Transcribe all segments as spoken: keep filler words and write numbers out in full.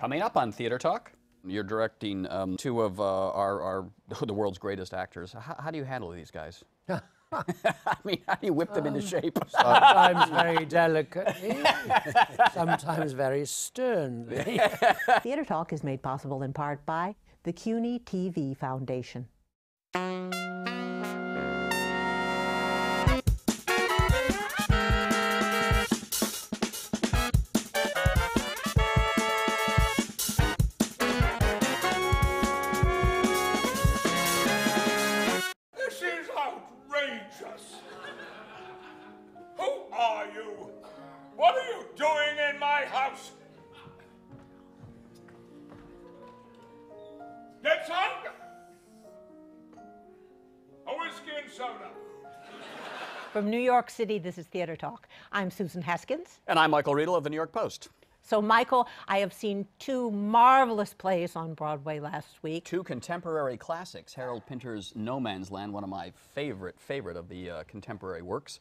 Coming up on Theater Talk, you're directing um, two of uh, our, our the world's greatest actors. How, how do you handle these guys? I mean, how do you whip them um, into shape? Sometimes very delicately, sometimes very sternly. Theater Talk is made possible in part by the C U N Y T V Foundation. From New York City, this is Theater Talk. I'm Susan Haskins. And I'm Michael Riedel of the New York Post. So, Michael, I have seen two marvelous plays on Broadway last week. Two contemporary classics, Harold Pinter's No Man's Land, one of my favorite, favorite of the uh, contemporary works,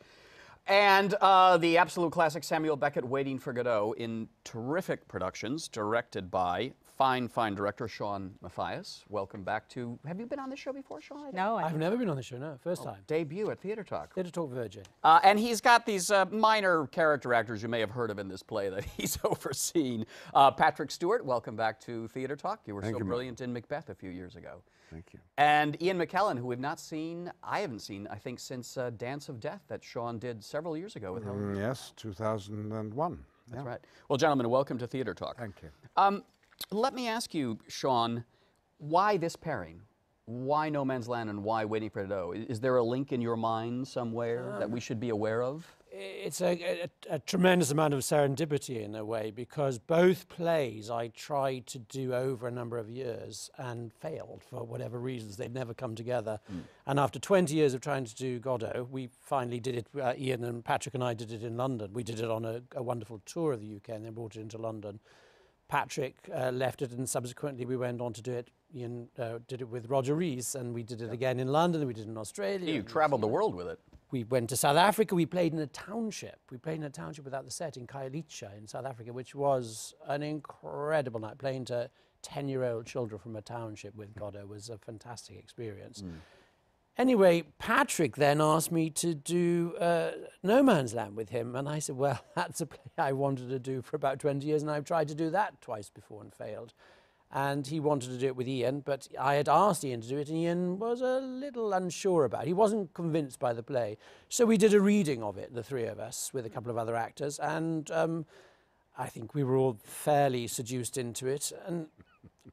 and uh, the absolute classic Samuel Beckett, Waiting for Godot, in terrific productions, directed by fine, fine director Sean Mathias. Welcome back to... Have you been on this show before, Sean? No, I I've never been on the show, no. First oh, time. Debut at Theater Talk. Theater Talk Virgin. Uh, and he's got these uh, minor character actors you may have heard of in this play that he's overseen. Uh, Patrick Stewart, welcome back to Theater Talk. You were Thank so you, brilliant man. in Macbeth a few years ago. Thank you. And Ian McKellen, who we've not seen, I haven't seen, I think, since uh, Dance of Death that Sean did several years ago with him. Mm, yes, two thousand one. That's yeah. right. Well, gentlemen, welcome to Theater Talk. Thank you. Um, let me ask you, Sean, why this pairing? Why No Man's Land and why Waiting for Godot? Is there a link in your mind somewhere um, that we should be aware of? It's a, a, a tremendous amount of serendipity in a way, because both plays I tried to do over a number of years and failed for whatever reasons. They'd never come together. Mm. And after twenty years of trying to do Godot, we finally did it. Uh, Ian and Patrick and I did it in London. We did it on a, a wonderful tour of the U K and then brought it into London. Patrick uh, left it, and subsequently we went on to do it. Ian uh, did it with Roger Rees, and we did it yep. again in London, and we did it in Australia. You traveled the world with it. We went to South Africa. We played in a township. We played in a township without the set in Khayelitsha in South Africa, which was an incredible night. Playing to ten-year-old children from a township with Godot was a fantastic experience. Mm. Anyway, Patrick then asked me to do uh, No Man's Land with him, and I said, well, that's a play I wanted to do for about twenty years, and I've tried to do that twice before and failed. And he wanted to do it with Ian, but I had asked Ian to do it, and Ian was a little unsure about it. He wasn't convinced by the play. So we did a reading of it, the three of us, with a couple of other actors, and um, I think we were all fairly seduced into it. And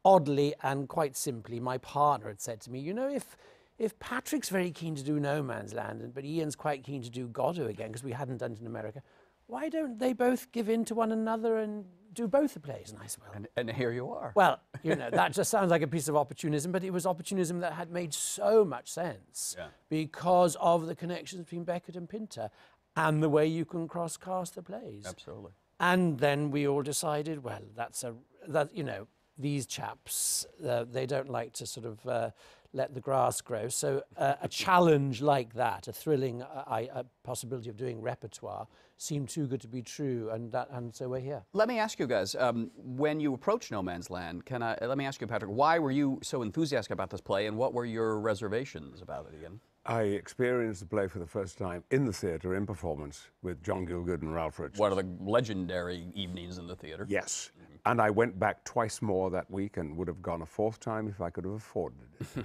oddly and quite simply, my partner had said to me, you know, if... If Patrick's very keen to do No Man's Land, but Ian's quite keen to do Godot again, because we hadn't done it in America, why don't they both give in to one another and do both the plays? And I said, well... And, and here you are. Well, you know, that just sounds like a piece of opportunism, but it was opportunism that had made so much sense yeah. because of the connections between Beckett and Pinter and the way you can cross-cast the plays. Absolutely. And then we all decided, well, that's a... that you know, these chaps, uh, they don't like to sort of... Uh, let the grass grow. So uh, a challenge like that, a thrilling uh, I, a possibility of doing repertoire, seemed too good to be true, and that, and so we're here. Let me ask you guys, um, when you approached No Man's Land, can I? Let me ask you, Patrick, why were you so enthusiastic about this play, and what were your reservations about it again? I experienced the play for the first time in the theatre, in performance, with John Gielgud and Ralph Richardson. One of the legendary evenings in the theatre. Yes. And I went back twice more that week and would have gone a fourth time if I could have afforded it.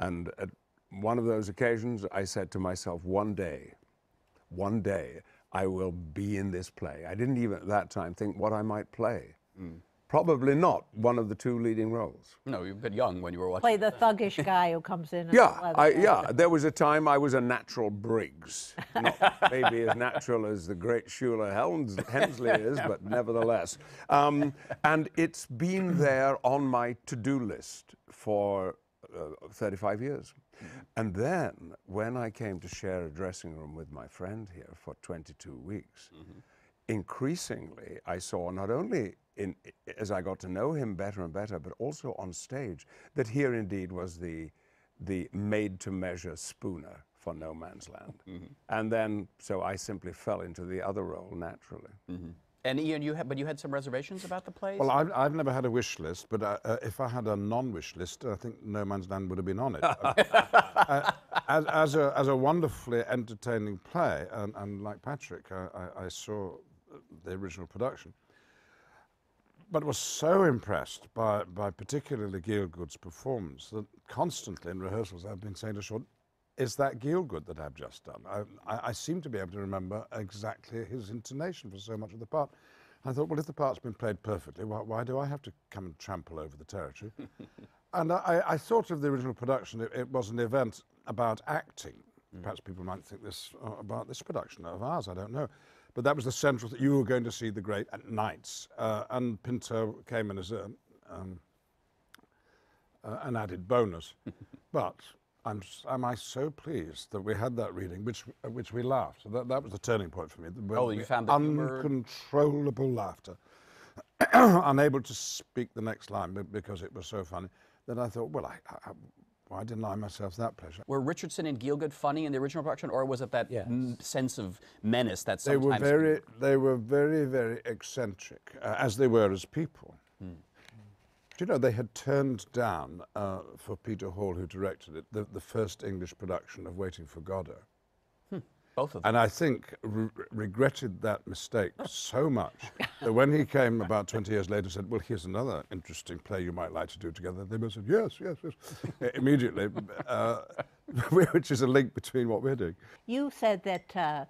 And at one of those occasions, I said to myself, one day, one day, I will be in this play. I didn't even at that time think what I might play. Mm. Probably not one of the two leading roles. No, you were a bit young when you were watching. Play the thuggish guy who comes in. And yeah, I, yeah. There was a time I was a natural Briggs, not maybe as natural as the great Schuler Hensley is, but nevertheless. Um, and it's been there on my to-do list for uh, thirty-five years. And then when I came to share a dressing room with my friend here for twenty-two weeks, mm-hmm. increasingly I saw not only In, as I got to know him better and better, but also on stage, that here indeed was the, the made-to-measure Spooner for No Man's Land. Mm-hmm. And then, so I simply fell into the other role naturally. Mm-hmm. And Ian, you had, but you had some reservations about the plays? Well, I've, I've never had a wish list, but uh, uh, if I had a non-wish list, I think No Man's Land would have been on it. uh, as, as, a, as a wonderfully entertaining play, and, and like Patrick, I, I, I saw the original production, but was so impressed by, by particularly Gielgud's performance that constantly in rehearsals I've been saying to Sean, is that Gielgud that I've just done? I, I, I seem to be able to remember exactly his intonation for so much of the part. I thought, well, if the part's been played perfectly, why, why do I have to come and trample over the territory? And I, I thought of the original production, it, it was an event about acting. Mm. Perhaps people might think this uh, about this production of ours, I don't know. But that was the central thing. You were going to see the great knights. Uh, and Pinter came in as a, um, uh, an added bonus. But I'm, am I so pleased that we had that reading, which uh, which we laughed. So that, that was the turning point for me. Oh, you found the uncontrollable humor. Laughter. Unable to speak the next line because it was so funny. Then I thought, well, I, I, why deny myself that pleasure? Were Richardson and Gielgud funny in the original production, or was it that yes. m sense of menace that sometimes... They were very, they were very, very eccentric, uh, as they were as people. Hmm. You know, they had turned down, uh, for Peter Hall, who directed it, the, the first English production of Waiting for Godot. Hmm. Both of them. And I think re regretted that mistake so much that when he came about twenty years later and said, well, here's another interesting play you might like to do together, they both said, yes, yes, yes, immediately, uh, which is a link between what we're doing. You said that uh,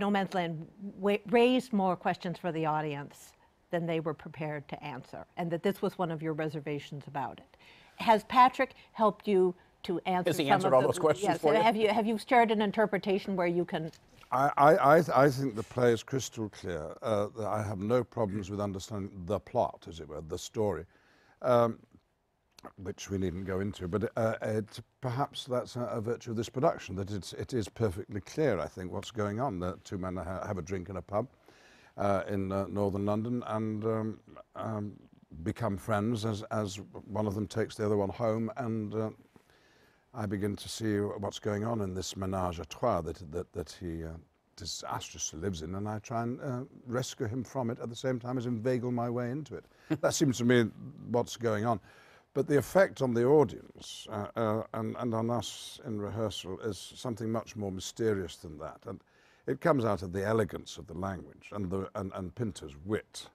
No Man's Land wa raised more questions for the audience than they were prepared to answer, and that this was one of your reservations about it. Has Patrick helped you to answer? Has he answered all those questions yes, for you? Have you have you started an interpretation where you can? I I I, th I think the play is crystal clear. Uh, I have no problems with understanding the plot, as it were, the story, um, which we needn't go into. But uh, it, perhaps that's a, a virtue of this production that it's it is perfectly clear. I think what's going on. The two men ha have a drink in a pub. Uh, in uh, northern London, and um, um, become friends as, as one of them takes the other one home, and uh, I begin to see what's going on in this ménage à trois that, that, that he uh, disastrously lives in, and I try and uh, rescue him from it at the same time as inveigle my way into it. That seems to me what's going on. But the effect on the audience uh, uh, and, and on us in rehearsal is something much more mysterious than that. And, it comes out of the elegance of the language and, the, and, and Pinter's wit.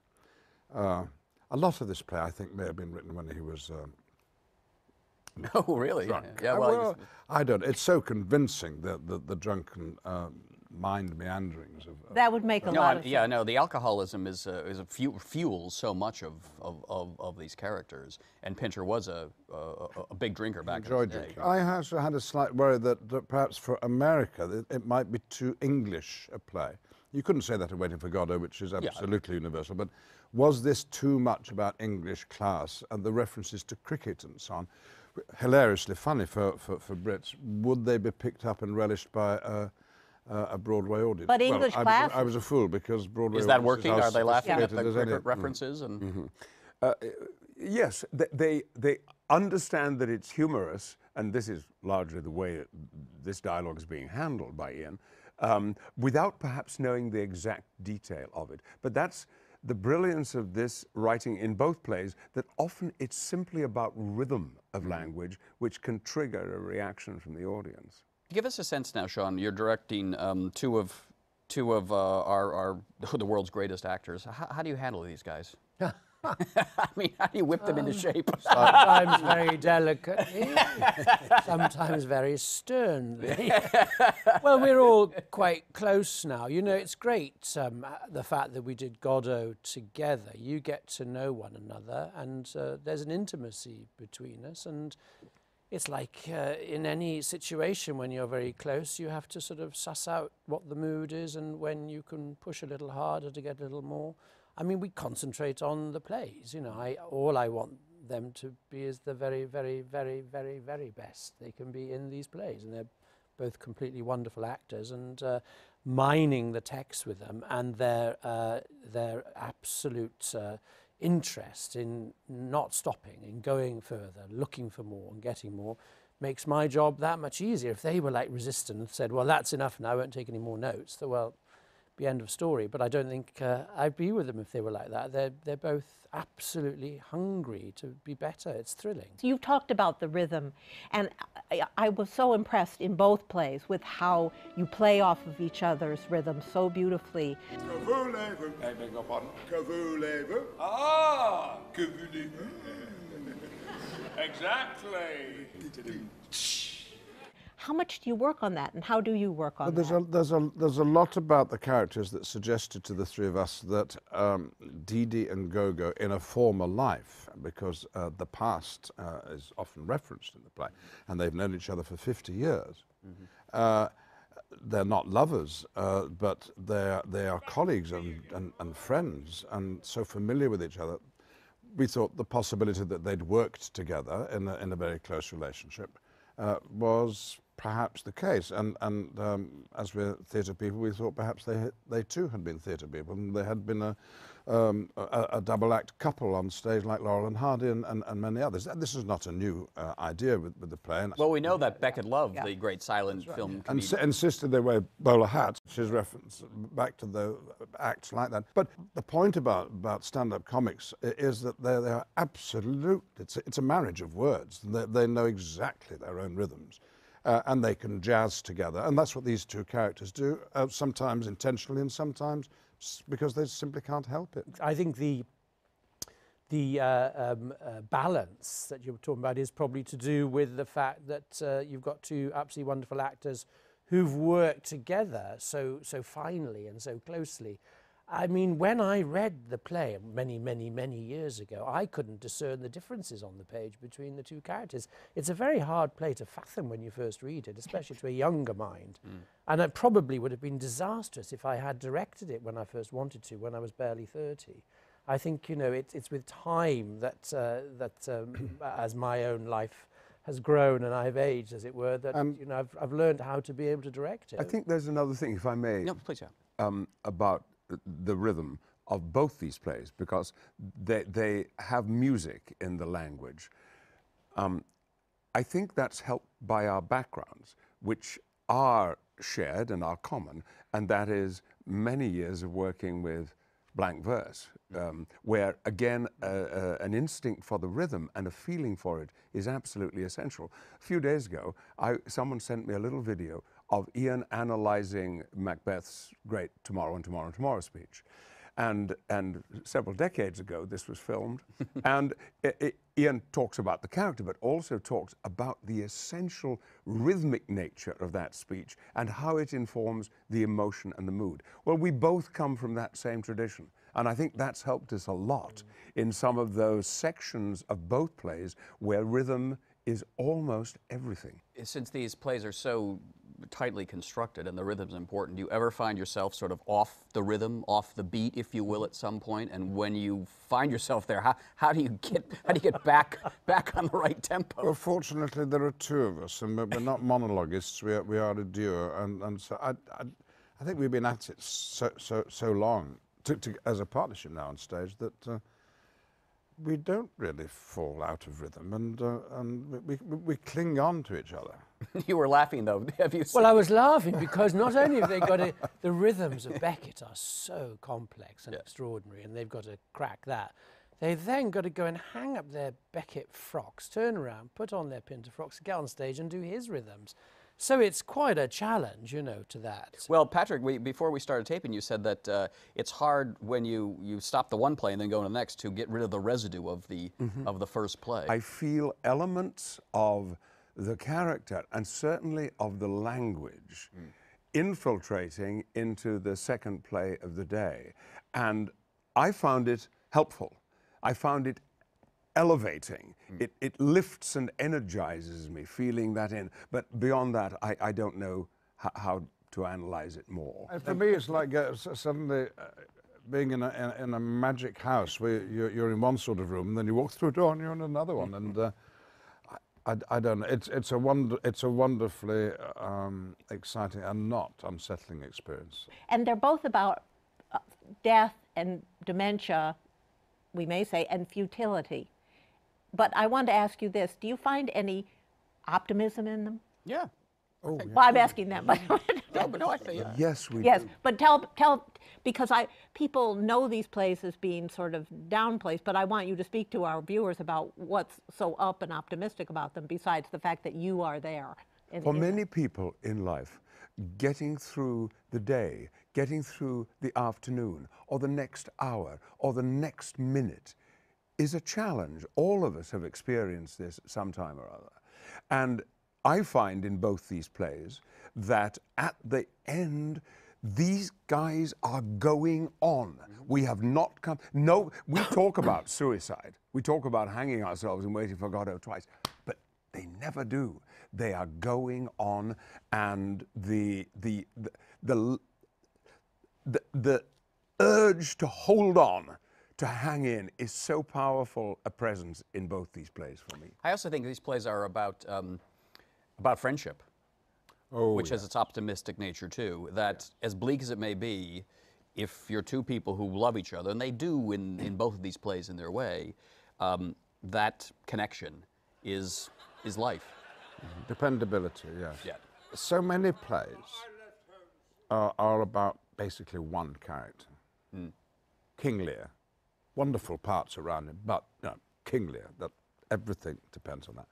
Uh, a lot of this play, I think, may have been written when he was um, oh, really? Drunk. Yeah, yeah, well, well, I don't. It's so convincing, the, the, the drunken um, mind meanderings. Of, of that would make a no, lot I, of yeah, sense. Yeah, no, the alcoholism is, uh, is a fu fuels so much of, of, of, of these characters, and Pinter was a, a, a big drinker back in the day. I also had a slight worry that, that perhaps for America, it, it might be too English a play. You couldn't say that in Waiting for Godot, which is absolutely yeah. universal, but was this too much about English class and the references to cricket and so on? Hilariously funny for, for, for Brits. Would they be picked up and relished by uh, uh, a Broadway audience? But English well, class? I, I was a fool because Broadway is that working? Are they laughing at the cricket references? And mm-hmm. uh, yes, they, they, they understand that it's humorous, and this is largely the way that this dialogue is being handled by Ian, um, without perhaps knowing the exact detail of it. But that's the brilliance of this writing in both plays, that often it's simply about rhythm of language, which can trigger a reaction from the audience. Give us a sense now, Sean. You're directing um, two of two of uh, our, our the world's greatest actors. How, how do you handle these guys? I mean, how do you whip them um, into shape? Sometimes very delicately, sometimes very sternly. Well, we're all quite close now. You know, it's great, um, the fact that we did Godot together. You get to know one another, and uh, there's an intimacy between us. And it's like uh, in any situation when you're very close, you have to sort of suss out what the mood is and when you can push a little harder to get a little more. I mean, we concentrate on the plays, you know, I, all I want them to be is the very, very, very, very, very best they can be in these plays. And they're both completely wonderful actors, and uh, mining the text with them and their, uh, their absolute uh, interest in not stopping, in going further, looking for more and getting more, makes my job that much easier. If they were like resistant and said, well, that's enough now, I won't take any more notes, so, well, be end of story. But I don't think uh, I'd be with them if they were like that. They're, they're both absolutely hungry to be better. It's thrilling. So you've talked about the rhythm, and I, I was so impressed in both plays with how you play off of each other's rhythm so beautifully. Cavoulez-vous. I beg your pardon. Cavoulez-vous. Ah! Cavoulez-vous. Exactly. How much do you work on that, and how do you work on well, there's that? A, there's, a, there's a lot about the characters that suggested to the three of us that um, Dee Dee and Gogo in a former life, because uh, the past uh, is often referenced in the play, and they've known each other for fifty years. Mm-hmm. uh, they're not lovers, uh, but they're, they are colleagues and, and, and friends, and so familiar with each other. We thought the possibility that they'd worked together in a, in a very close relationship uh, was perhaps the case, and, and um, as we're theatre people, we thought perhaps they, they too had been theatre people, and they had been a, um, a, a double-act couple on stage like Laurel and Hardy and, and, and many others. This is not a new uh, idea with, with the play. And well, we know that Beckett loved yeah. the great silent right. film and s insisted they wear bowler hats. She's referenced back to the acts like that. But the point about, about stand-up comics is that they're, they're absolute, it's a, it's a marriage of words. They, they know exactly their own rhythms. Uh, and they can jazz together, and that's what these two characters do, uh, sometimes intentionally and sometimes because they simply can't help it. I think the, the uh, um, uh, balance that you were talking about is probably to do with the fact that uh, you've got two absolutely wonderful actors who've worked together so, so finely and so closely. I mean, when I read the play many, many, many years ago, I couldn't discern the differences on the page between the two characters. It's a very hard play to fathom when you first read it, especially to a younger mind. Mm. And it probably would have been disastrous if I had directed it when I first wanted to, when I was barely thirty. I think, you know, it, it's with time that, uh, that um, as my own life has grown and I've aged, as it were, that, um, you know, I've, I've learned how to be able to direct it. I think there's another thing, if I may, no, please, yeah. um, about the rhythm of both these plays, because they, they have music in the language. Um, I think that's helped by our backgrounds, which are shared and are common, and that is many years of working with blank verse, um, where again uh, uh, an instinct for the rhythm and a feeling for it is absolutely essential. A few days ago, I, someone sent me a little video of Ian analyzing Macbeth's great Tomorrow and Tomorrow and Tomorrow speech. And, and several decades ago, this was filmed. And I, I, Ian talks about the character, but also talks about the essential rhythmic nature of that speech and how it informs the emotion and the mood. Well, we both come from that same tradition. And I think that's helped us a lot in some of those sections of both plays where rhythm is almost everything. Since these plays are so tightly constructed and the rhythm's important, do you ever find yourself sort of off the rhythm, off the beat, if you will, at some point? And when you find yourself there, how, how do you get how do you get back back on the right tempo? Well, fortunately, there are two of us, and we're not monologuists. We are, we are a duo, and and so I, I I think we've been at it so so so long to, to, as a partnership now on stage that. Uh, We don't really fall out of rhythm, and uh, and we, we we cling on to each other. You were laughing, though. Have you? Seen well, I was laughing because not only have they got a, the rhythms of Beckett are so complex and yeah. extraordinary, and they've got to crack that. They then got to go and hang up their Beckett frocks, turn around, put on their Pinter frocks, get on stage, and do his rhythms. So it's quite a challenge, you know, to that. Well, Patrick, we, before we started taping, you said that uh, it's hard when you, you stop the one play and then go to the next to get rid of the residue of the, mm-hmm. of the first play. I feel elements of the character and certainly of the language mm. infiltrating into the second play of the day. And I found it helpful. I found it elevating. Mm. It, it lifts and energizes me, feeling that in. But beyond that, I, I don't know how to analyze it more. And for me, it's like uh, suddenly uh, being in a, in a magic house where you're, you're in one sort of room, and then you walk through a door and you're in another one. And uh, I, I don't know. It's, it's, a wonder, it's a wonderfully um, exciting and not unsettling experience. And they're both about death and dementia, we may say, and futility. But I want to ask you this. Do you find any optimism in them? Yeah. Oh, yeah. Well, I'm asking them. But No, but no, I say yes. Yes, we yes, do. Yes, but tell, tell, because I people know these plays as being sort of down plays, but I want you to speak to our viewers about what's so up and optimistic about them, besides the fact that you are there. In, For in many it. people in life, getting through the day, getting through the afternoon, or the next hour, or the next minute, is a challenge. All of us have experienced this sometime or other. And I find in both these plays that at the end, these guys are going on. We have not come, no, we talk about suicide. We talk about hanging ourselves and Waiting for Godot twice, but they never do. They are going on, and the, the, the, the, the, the urge to hold on, to hang in, is so powerful a presence in both these plays for me. I also think these plays are about, um, about friendship. Oh, which yeah. has its optimistic nature too, that yeah. as bleak as it may be, if you're two people who love each other, and they do in, in both of these plays in their way, um, that connection is, is life. Mm-hmm. Dependability, yes. Yeah. So many plays are, are about basically one character. Mm. King Lear, wonderful parts around him, but no, King Lear, that, everything depends on that.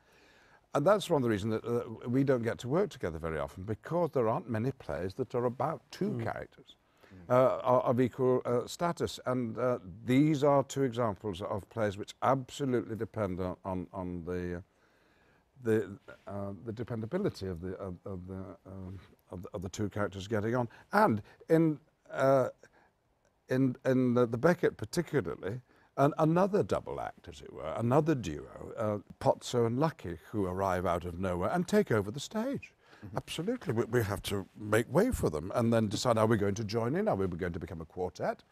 And that's one of the reasons that uh, we don't get to work together very often, because there aren't many plays that are about two mm. characters mm. uh, of equal uh, status. And uh, these are two examples of plays which absolutely depend on, on, on the, uh, the, uh, the dependability of the, of, of, the, um, of, the, of the two characters getting on. And in, uh, in, in the, the Beckett particularly, and another double act, as it were, another duo, uh, Pozzo and Lucky, who arrive out of nowhere and take over the stage. Mm-hmm. Absolutely, we, we have to make way for them and then decide, are we going to join in? Are we going to become a quartet?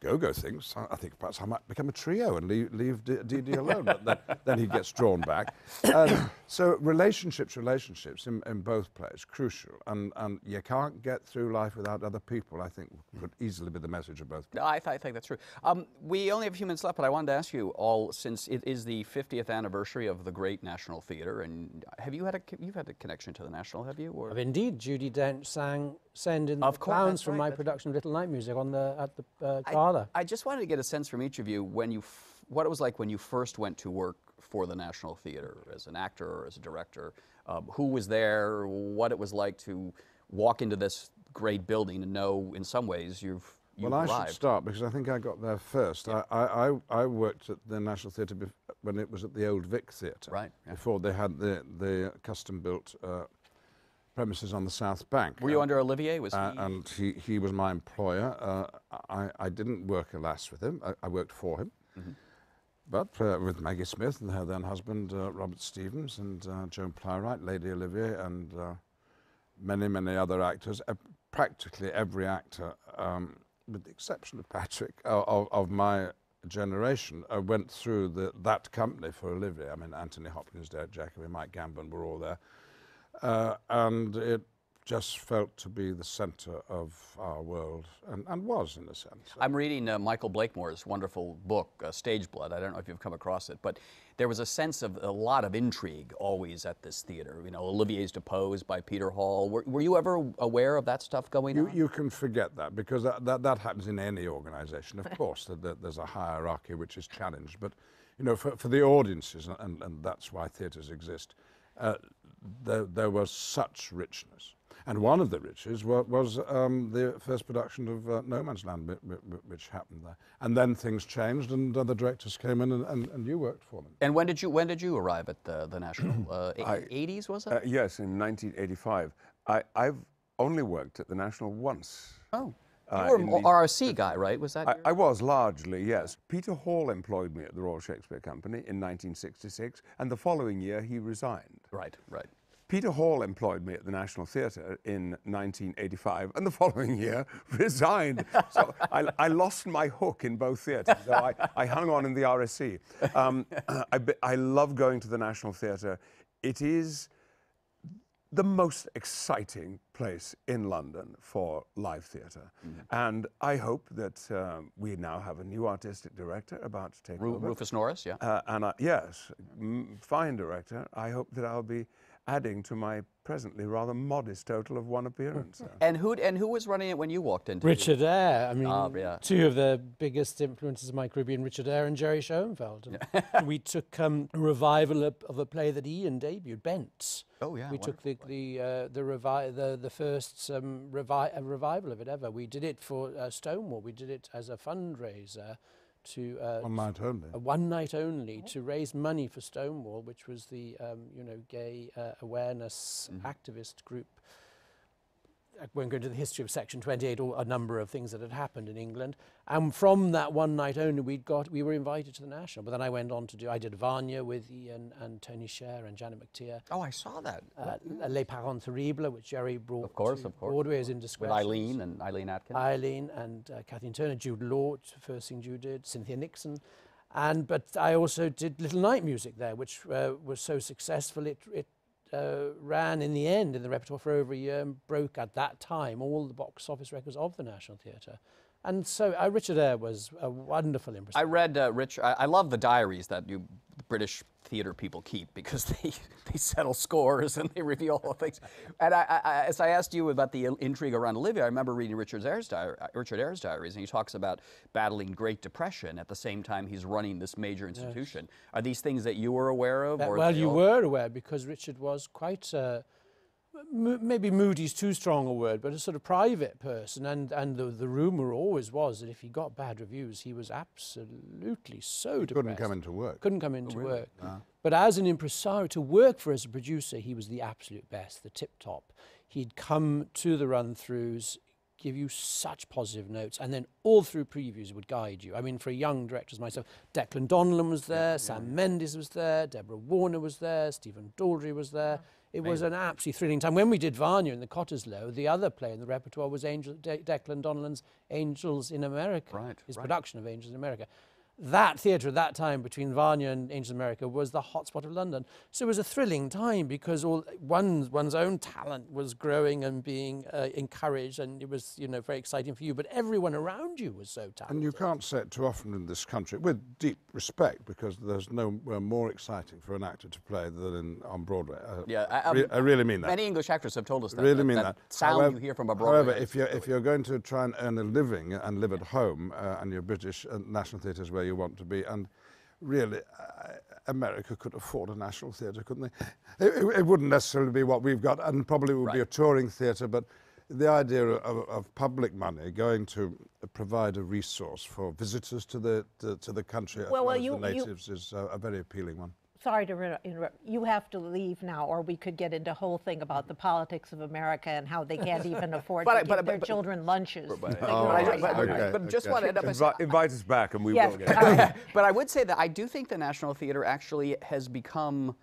Go-Go thinks, I think perhaps I might become a trio and leave, leave D D alone, but then, then he gets drawn back. Um, so relationships, relationships in, in both plays, crucial. And, and you can't get through life without other people, I think, could easily be the message of both plays. No, I, th I think that's true. Um, we only have a few minutes left, but I wanted to ask you all, since it is the fiftieth anniversary of the great National Theatre, and have you had a, you've had a connection to the National, have you? Or? Indeed, Judi Dench sang Send in of the course, Clowns from right, my production of Little Night Music on the, at the uh, gala. I, I just wanted to get a sense from each of you when you f what it was like when you first went to work for the National Theatre as an actor or as a director. Um, who was there, what it was like to walk into this great building and know in some ways you've, you've well, arrived. Well, I should start because I think I got there first. Yeah. I, I, I worked at the National Theatre when it was at the Old Vic Theatre. Right. Yeah. Before they had the, the custom-built uh, premises on the South Bank. Were you uh, under Olivier? Was uh, he? And he, he was my employer. Uh, I, I didn't work, alas, with him. I, I worked for him. Mm-hmm. But uh, with Maggie Smith and her then husband, uh, Robert Stevens, and uh, Joan Plowright, Lady Olivier, and uh, many, many other actors, uh, practically every actor, um, with the exception of Patrick, uh, of, of my generation, uh, went through the, that company for Olivier. I mean, Anthony Hopkins, Derek Jacobi, Mike Gambon were all there. Uh, and it just felt to be the center of our world, and, and was, in a sense. I'm reading uh, Michael Blakemore's wonderful book, uh, Stage Blood. I don't know if you've come across it, but there was a sense of a lot of intrigue always at this theater. You know, Olivier's deposed by Peter Hall. Were, were you ever aware of that stuff going you, on? You can forget that, because that, that, that happens in any organization. Of course, the, the, there's a hierarchy which is challenged, but, you know, for, for the audiences, and, and that's why theaters exist, Uh, there, there was such richness. And one of the riches was, was um, the first production of uh, No Man's Land, which happened there. And then things changed, and other directors came in, and, and, and you worked for them. And when did you, when did you arrive at the, the National? Uh, I, eighties, was it? Uh, yes, in nineteen eighty-five. I, I've only worked at the National once. Oh. Uh, you were an R R C guy, right? Was that I, I was, largely, yes. Peter Hall employed me at the Royal Shakespeare Company in nineteen sixty-six, and the following year he resigned. Right, right. Peter Hall employed me at the National Theatre in nineteen eighty-five, and the following year resigned. So I, I lost my hook in both theatres, so I, I hung on in the R S C. Um, I, I love going to the National Theatre. It is the most exciting place in London for live theatre. Mm-hmm. And I hope that um, we now have a new artistic director about to take Ru over. Rufus Norris, yeah. Uh, and I, yes, m fine director. I hope that I'll be adding to my presently rather modest total of one appearance. And who and who was running it when you walked into it? Richard Eyre. I mean, oh, yeah. two of the biggest influences of my career, Richard Eyre and Jerry Schoenfeld. And we took um, a revival of, of a play that Ian debuted, Bents. Oh yeah. We took the the uh, the, revi the the first um, revi a revival of it ever. We did it for uh, Stonewall. We did it as a fundraiser. To, uh, one night only. Uh, one night only oh. to raise money for Stonewall, which was the um, you know gay uh, awareness mm-hmm. activist group. I won't go into the history of Section twenty-eight or a number of things that had happened in England. And from that one night only, we'd got we were invited to the National. But then I went on to do I did Vanya with Ian and Tony Sher and Janet McTeer. Oh, I saw that. Uh, mm. Les Parents Terribles, which Jerry brought. Of course, to of course. Broadway's Indiscretion. With Eileen and Eileen Atkins. Eileen and uh, Kathleen Turner, Jude Law, first thing Jude did, Cynthia Nixon. And but I also did Little Night Music there, which uh, was so successful it it. Uh, ran in the end in the repertoire for over a year and broke at that time all the box office records of the National Theatre. And so uh, Richard Eyre was a wonderful impression. I read uh, Rich, I, I love the diaries that you British theatre people keep because they, they settle scores and they reveal all things. And I, I, as I asked you about the intrigue around Olivier, I remember reading Richard Eyre's, diary, Richard Eyre's diaries, and he talks about battling Great Depression at the same time he's running this major institution. Yes. Are these things that you were aware of? That, or well, you were aware because Richard was quite... Uh, maybe moody's too strong a word, but a sort of private person, and and the the rumor always was that if he got bad reviews, he was absolutely so he depressed. Couldn't come into work. Couldn't come into oh, really? work. Ah. But as an impresario, to work for as a producer, he was the absolute best, the tip top. He'd come to the run-throughs, give you such positive notes, and then all through previews would guide you. I mean, for young directors myself, Declan Donlan was there, yeah, Sam yeah. Mendes was there, Deborah Warner was there, Stephen Daldry was there. Yeah. It Amazing. was an absolutely thrilling time. When we did Vanya in the Cottesloe, the other play in the repertoire was Angel, De Declan Donlan's Angels in America, right, his right. production of Angels in America. That theatre at that time between Vanya and Angels in America was the hotspot of London. So it was a thrilling time because all one's, one's own talent was growing and being uh, encouraged, and it was you know very exciting for you, but everyone around you was so talented. And you can't say it too often in this country, with deep respect, because there's nowhere more exciting for an actor to play than in, on Broadway. Uh, yeah, I, re I really mean that. Many English actors have told us that. I really that, mean that. that sound however, you hear from a Broadway. However, if you're, if you're going to try and earn a living and live yeah. at home, uh, and you're British, and National Theatre is where you want to be, and really, uh, America could afford a National Theatre, couldn't they? It, it, it wouldn't necessarily be what we've got, and probably would right. be a touring theatre, but the idea of, of public money going to provide a resource for visitors to the to, to the country, well, well, you, the natives, you, is a, a very appealing one. Sorry to interrupt. You have to leave now, or we could get into a whole thing about the politics of America and how they can't even afford but to I, give but, their but, children lunches. But, but, oh, right. but, okay, but just okay. want to end up Invi invite us back, and we yes. will get it. But I would say that I do think the National Theatre actually has become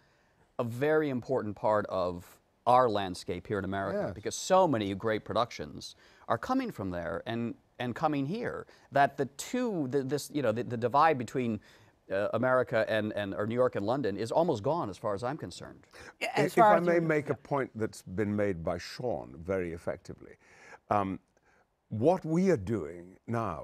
a very important part of our landscape here in America, yes. because so many great productions are coming from there and and coming here. That the two, the, this you know, the, the divide between Uh, America and, and or New York and London is almost gone as far as I'm concerned. As if far I as may make know. a point that's been made by Sean very effectively, um, what we are doing now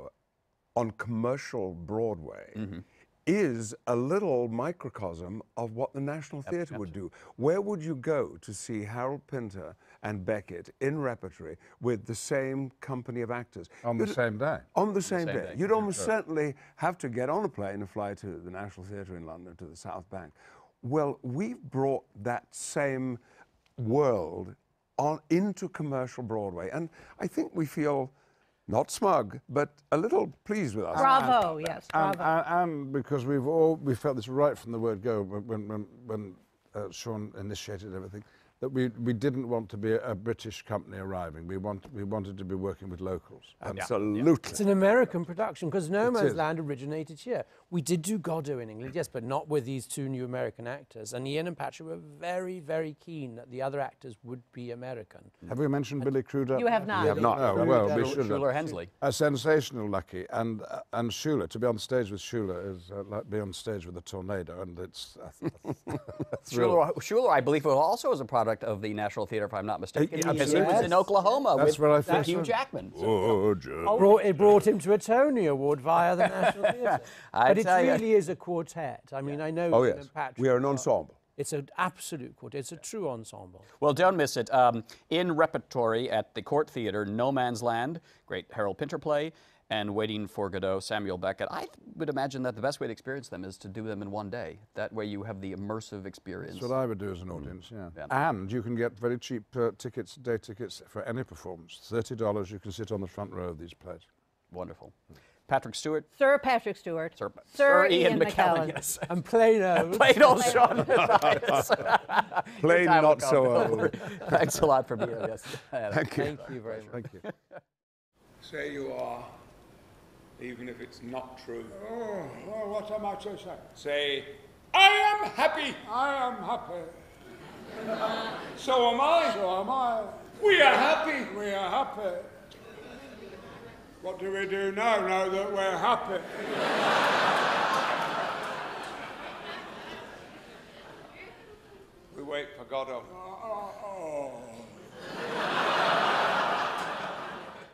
on commercial Broadway mm-hmm. is a little microcosm of what the National yep, Theatre would do. Where would you go to see Harold Pinter and Beckett in repertory with the same company of actors? On You'd, the same day. On the same, on the same day. day. You'd almost sure. certainly have to get on a plane and fly to the National Theatre in London, to the South Bank. Well, we've brought that same world on into commercial Broadway, and I think we feel not smug, but a little pleased with us. Bravo, and, yes, and, bravo. And, and because we've all, we felt this right from the word go when, when, when uh, Sean initiated everything, that we, we didn't want to be a, a British company arriving. We, want, we wanted to be working with locals. Absolutely. Yeah. It's an American production, because No Man's Land originated here. We did do Godot in England, yes, but not with these two new American actors. And Ian and Patrick were very, very keen that the other actors would be American. Have we mentioned and Billy Crudup? You have not. You have not. No, well, we should have. Schuler Hensley. A sensational lucky. And, uh, and Schuler, to be on stage with Schuler is uh, like being on stage with a tornado, and it's... Uh, Schuler, Schuler, I believe, also is a product of the National Theatre, if I'm not mistaken. He was in Oklahoma That's with that Hugh Jackman. Oh, brought, it brought him to a Tony Award via the National Theatre. But it really you. is a quartet. I mean, yeah. I know oh, yes. Patrick. We are an ensemble. It's an absolute quartet. It's a true ensemble. Well, don't miss it. Um, in repertory at the Court Theatre, No Man's Land, great Harold Pinter play, and Waiting for Godot, Samuel Beckett. I would imagine that the best way to experience them is to do them in one day. That way you have the immersive experience. That's what I would do as an audience, yeah. yeah. And you can get very cheap uh, tickets, day tickets, for any performance. thirty dollars, you can sit on the front row of these plays. Wonderful. Patrick Stewart. Sir Patrick Stewart. Sir, Sir, Sir Ian, Ian McKellen. McKellen. Yes. And plain old. plain old Sean Mathias. Plain not so old. Thanks a lot for being here. Yes. Thank you. Thank you very much. Thank you. Say you are, even if it's not true. Oh, well, what am I to say? Say, I am happy. I am happy. So am I. So am I. We are happy. We are happy. What do we do now, now that we're happy? We wait for Godot. Oh, oh,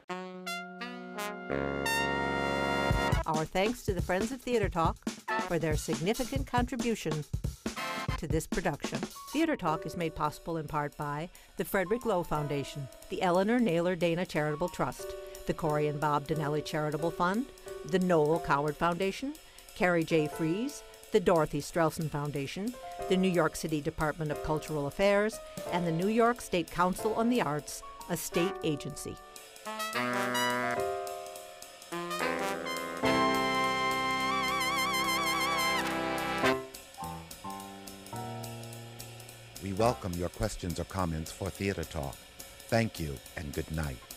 oh. Our thanks to the Friends of Theater Talk for their significant contribution to this production. Theater Talk is made possible in part by the Frederick Lowe Foundation, the Eleanor Naylor Dana Charitable Trust, the Corey and Bob Dinelli Charitable Fund, the Noel Coward Foundation, Carrie J. Fries, the Dorothy Strelson Foundation, the New York City Department of Cultural Affairs, and the New York State Council on the Arts, a state agency. We welcome your questions or comments for Theater Talk. Thank you and good night.